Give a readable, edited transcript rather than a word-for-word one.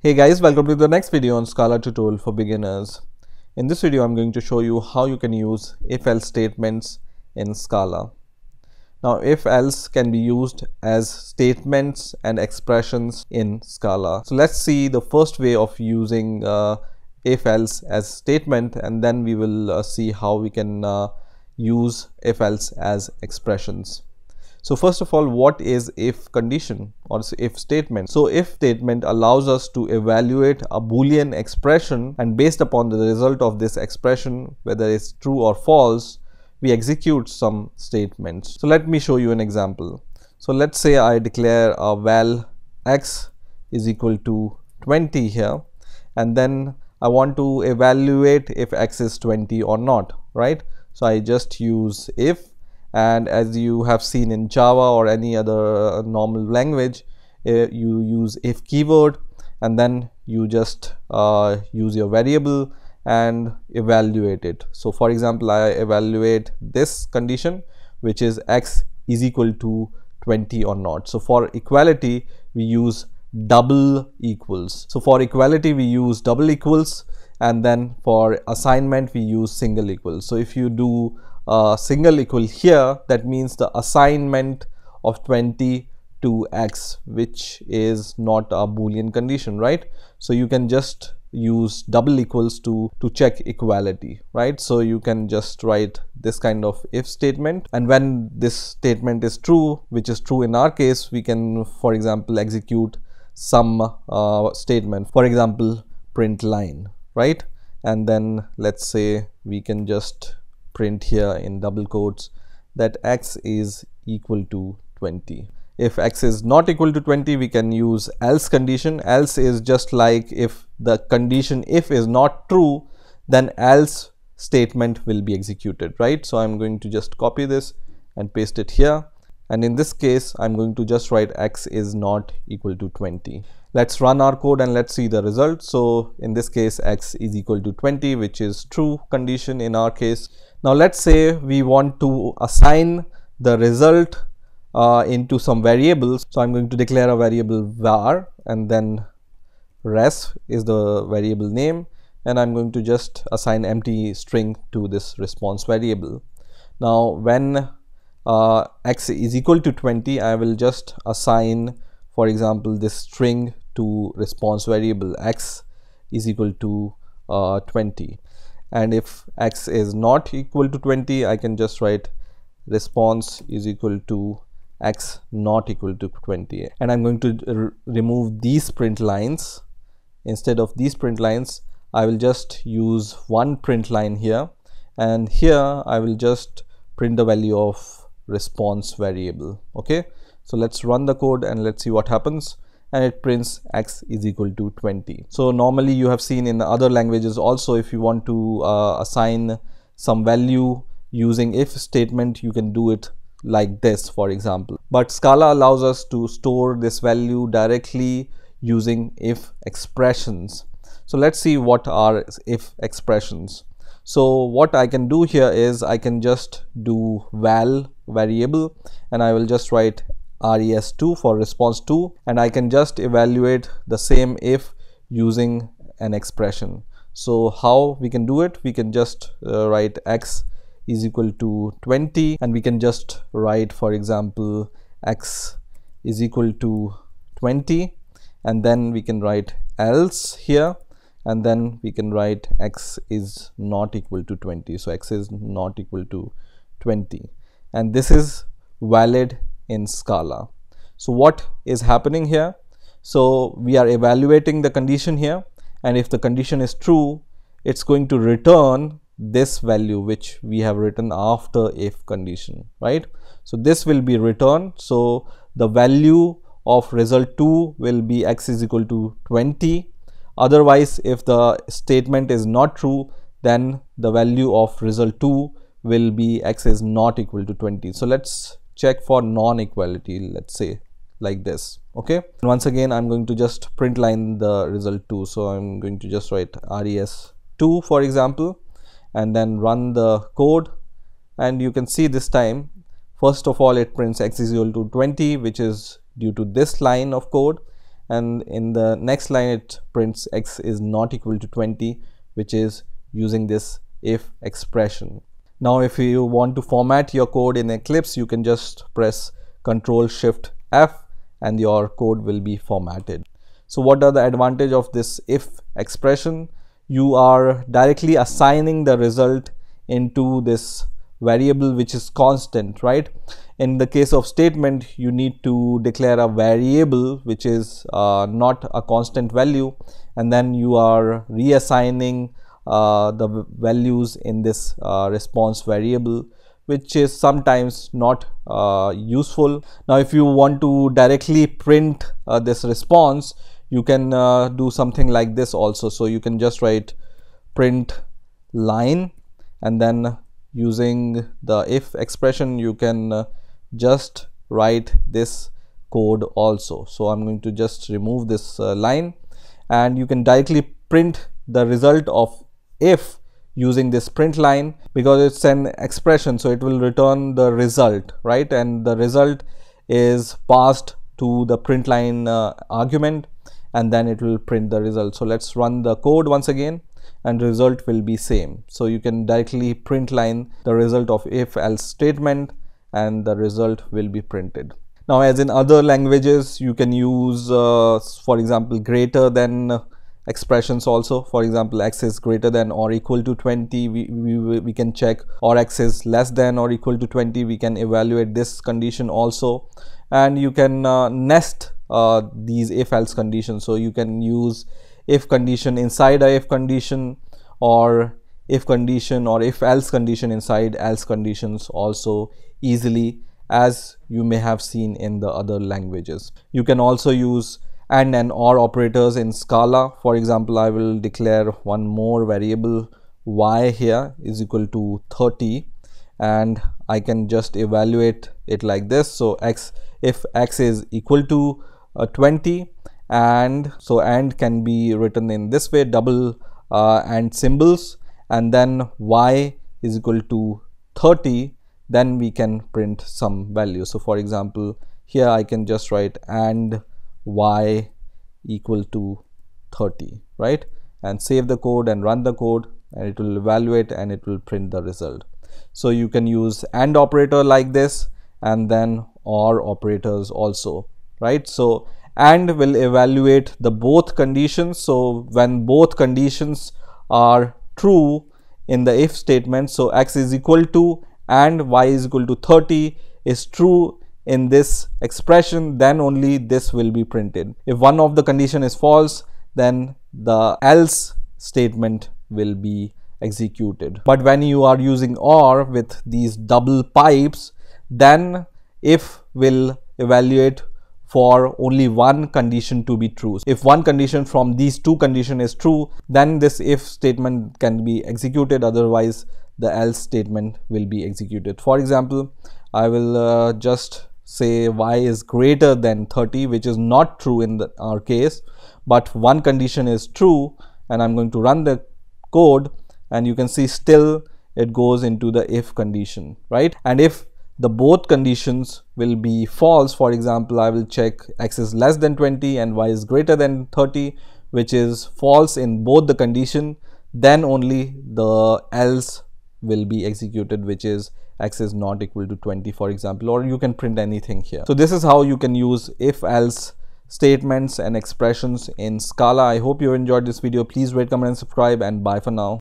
Hey guys, welcome to the next video on Scala tutorial for beginners. In this video, I'm going to show you how you can use if-else statements in Scala. Now, if-else can be used as statements and expressions in Scala. So let's see the first way of using if-else as statement, and then we will see how we can use if-else as expressions. So first of all, what is if condition or if statement? So if statement allows us to evaluate a Boolean expression, and based upon the result of this expression, whether it's true or false, we execute some statements. So let me show you an example. So let's say I declare a val x is equal to 20 here, and then I want to evaluate if x is 20 or not, right? So I just use if. And as you have seen in Java or any other normal language, you use if keyword, and then you just use your variable and evaluate it. So for example, I evaluate this condition, which is x is equal to 20 or not. So for equality, we use double equals. And then for assignment, we use single equals. So if you do single equal here, that means the assignment of 20 to x, which is not a Boolean condition, right? So you can just use double equals to check equality, right? So you can just write this kind of if statement, and when this statement is true, which is true in our case, we can, for example, execute some statement, for example, print line, right? And then let's say we can just print here in double quotes that x is equal to 20. If x is not equal to 20, we can use else condition. Else is just like if the condition if is not true, then else statement will be executed, right? So I'm going to just copy this and paste it here. And in this case, I'm going to just write x is not equal to 20. Let's run our code and let's see the result. So in this case, x is equal to 20, which is true condition in our case. Now let's say we want to assign the result into some variables. So I'm going to declare a variable var, and then res is the variable name, and I'm going to just assign empty string to this response variable. Now when x is equal to 20, I will just assign, for example, this string to response variable x is equal to 20. And if x is not equal to 20, I can just write response is equal to x not equal to 20. And I'm going to remove these print lines. Instead of these print lines, I will just use one print line here. And here I will just print the value of response variable. Okay. So let's run the code and let's see what happens. And it prints x is equal to 20. So normally you have seen in other languages also, if you want to assign some value using if statement, you can do it like this, for example. But Scala allows us to store this value directly using if expressions. So let's see what are if expressions. So what I can do here is I can just do val variable, and I will just write res2 for response 2, and I can just evaluate the same if using an expression. So how we can do it? We can just write x is equal to 20, and we can just write, for example, x is equal to 20, and then we can write else here, and then we can write x is not equal to 20. So x is not equal to 20, and this is valid in Scala. So what is happening here? So we are evaluating the condition here, and if the condition is true, it's going to return this value which we have written after if condition, right? So this will be returned. So the value of result 2 will be x is equal to 20. Otherwise, if the statement is not true, then the value of result 2 will be x is not equal to 20. So let's check for non-equality, let's say like this. Okay, once again I'm going to just print line the result 2. So I'm going to just write res2, for example, and then run the code, and you can see this time, first of all, it prints x is equal to 20, which is due to this line of code, and in the next line it prints x is not equal to 20, which is using this if expression. Now if you want to format your code in Eclipse, you can just press Ctrl Shift F and your code will be formatted. So what are the advantage of this if expression? You are directly assigning the result into this variable which is constant, right? In the case of statement, you need to declare a variable which is not a constant value, and then you are reassigning the values in this response variable, which is sometimes not useful. Now if you want to directly print this response, you can do something like this also. So you can just write print line, and then using the if expression you can just write this code also. So I'm going to just remove this line, and you can directly print the result of if using this print line, because it's an expression, so it will return the result, right? And the result is passed to the print line argument, and then it will print the result. So let's run the code once again, and result will be same. So you can directly print line the result of if else statement, and the result will be printed. Now as in other languages, you can use for example greater than expressions also. For example, x is greater than or equal to 20, we can check, or x is less than or equal to 20, we can evaluate this condition also. And you can nest these if else conditions, so you can use if condition inside a if condition, or if condition or if else condition inside else conditions also easily, as you may have seen in the other languages. You can also use AND and OR operators in Scala. For example, I will declare one more variable y here is equal to 30, and I can just evaluate it like this. So x, if x is equal to 20, and so AND can be written in this way, double AND symbols, and then y is equal to 30, then we can print some value. So for example, here I can just write AND y equal to 30, right? And save the code and run the code, and it will evaluate and it will print the result. So you can use AND operator like this, and then OR operators also, right? So AND will evaluate the both conditions. So when both conditions are true in the if statement, so x is equal to and y is equal to 30 is true in this expression, then only this will be printed. If one of the condition is false, then the else statement will be executed. But when you are using OR with these double pipes, then if will evaluate for only one condition to be true. If one condition from these two conditions is true, then this if statement can be executed, otherwise the else statement will be executed. For example, I will just say y is greater than 30, which is not true in our case, but one condition is true, and I'm going to run the code, and you can see still it goes into the if condition, right? And if the both conditions will be false, for example, I will check x is less than 20 and y is greater than 30, which is false in both the condition, then only the else will be executed, which is x is not equal to 20, for example, or you can print anything here. So this is how you can use if else statements and expressions in Scala. I hope you enjoyed this video. Please rate, comment and subscribe, and bye for now.